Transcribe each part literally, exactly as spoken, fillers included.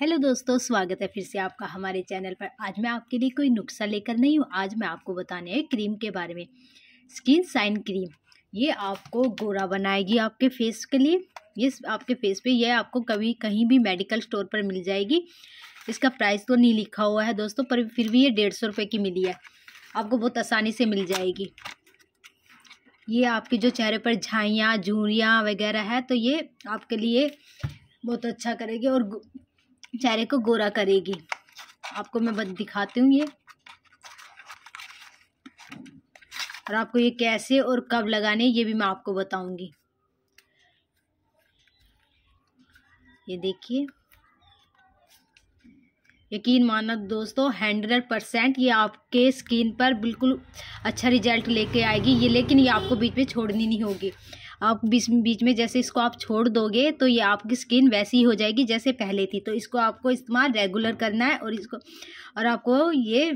Hello दोस्तों, स्वागत है फिर से आपका हमारे चैनल पर। आज मैं आपके लिए कोई नुस्खा लेकर नहीं हूँ। आज मैं आपको बताने है क्रीम के बारे में। स्किन शाइन क्रीम ये आपको गोरा बनाएगी आपके फेस के लिए। ये आपके फेस पे यह आपको कभी कहीं भी मेडिकल स्टोर पर मिल जाएगी। इसका प्राइस तो नहीं लिखा हुआ है दोस्तों, पर फिर भी ये डेढ़ सौ रुपये की मिली है। आपको बहुत आसानी से मिल जाएगी। ये आपके जो चेहरे पर झाइयाँ झुर्रियाँ वगैरह है तो ये आपके लिए बहुत अच्छा करेगी और चेहरे को गोरा करेगी। आपको मैं बस दिखाती हूँ ये, और आपको ये कैसे और कब लगाने ये भी मैं आपको बताऊंगी। ये देखिए, यकीन मानो दोस्तों हंड्रेड परसेंट ये आपके स्किन पर बिल्कुल अच्छा रिजल्ट लेके आएगी ये। लेकिन ये आपको बीच में छोड़नी नहीं होगी। आप बीच बीच में जैसे इसको आप छोड़ दोगे तो ये आपकी स्किन वैसी हो जाएगी जैसे पहले थी। तो इसको आपको इस्तेमाल रेगुलर करना है और इसको और आपको ये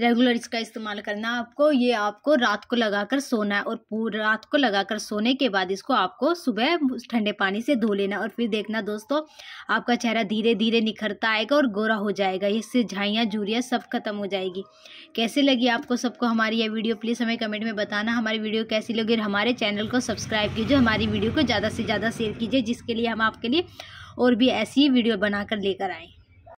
रेगुलर इसका इस्तेमाल करना है। आपको ये आपको रात को लगाकर सोना है और पूरी रात को लगाकर सोने के बाद इसको आपको सुबह ठंडे पानी से धो लेना और फिर देखना दोस्तों आपका चेहरा धीरे धीरे निखरता आएगा और गोरा हो जाएगा। इससे झाइयाँ झुर्रियाँ सब खत्म हो जाएगी। कैसे लगी आपको सबको हमारी यह वीडियो? प्लीज़ हमें कमेंट में बताना हमारी वीडियो कैसी लगी। हमारे चैनल को सब्सक्राइब कीजिए, हमारी वीडियो को ज़्यादा से ज़्यादा शेयर कीजिए, जिसके लिए हम आपके लिए और भी ऐसी वीडियो बनाकर लेकर आएँ।